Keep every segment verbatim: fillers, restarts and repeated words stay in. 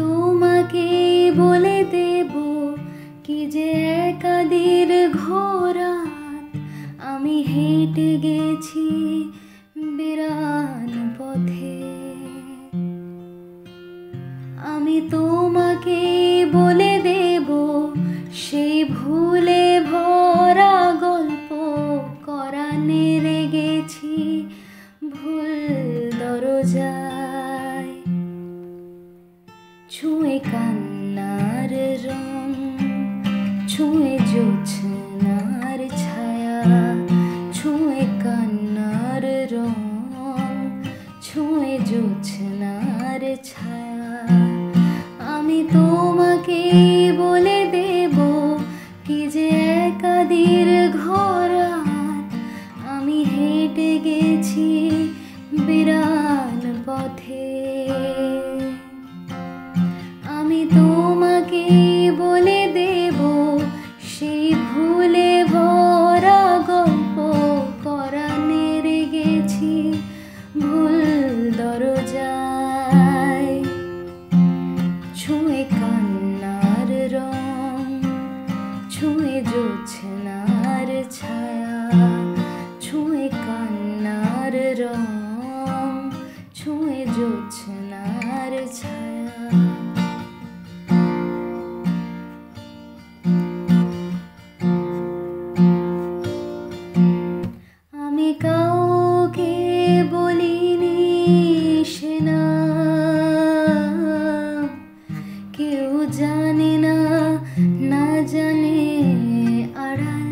তোমাকে বলে দেব কি যে একাদের ঘোরাত আমি হেঁটে গেছি বিরান পথে আমি তোমাকে বলে দেব সেই ভুলে ভরা গল্প করা নেড়ে গেছি ভুল দরজায় ছুঁয়ে কান্নার রং ছুঁয়ে জোছনার ছায়া ছুঁয়ে কান্নার রং ছুঁয়ে জোছনার ছায়া আমি তোমাকে বলে দেব কি যে একাদির ঘোরাত আমি হেঁটে গেছি বিরান পথে আমি তোমাকে বলে দেব সেই ভুলে ভরা গল্প করা নেড়ে গেছি ভুল দরজায় ছুঁয়ে কান্নার রং ছুঁয়ে জোছনার ছায়া ছুঁয়ে কান্নার রং ছুঁয়ে জোছনার ছায়া। আমি কাউকে বলিনি সে নাম কেউ জানে না না জানে আড়াল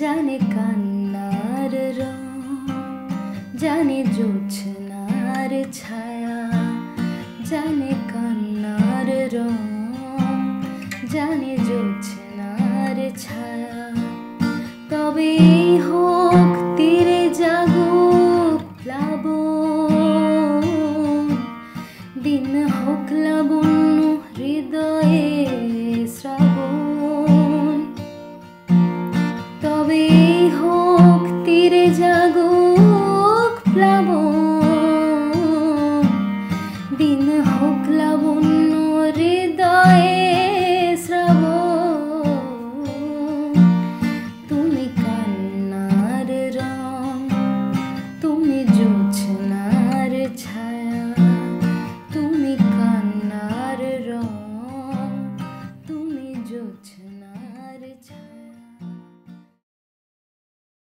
জানে কান্নার রং জানে জোছনার ছায়া জানে কান্নার রং জানে জোছনার ছায়া তবে হোক তীরে জাগুক প্লাবন দিন হোক লাবণ হৃদয়ে শ্রাবণ তবে হোক তীরে জাগুক প্লাবন দিন হোক লাবণ হৃদয়ে good।